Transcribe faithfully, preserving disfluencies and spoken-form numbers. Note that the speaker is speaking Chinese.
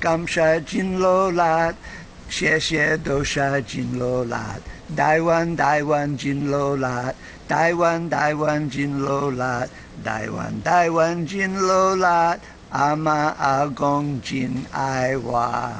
感谢真努力，谢谢多谢真努力，台湾台湾真努力，台湾台湾真努力，台湾台湾真努力，阿妈阿公真爱我。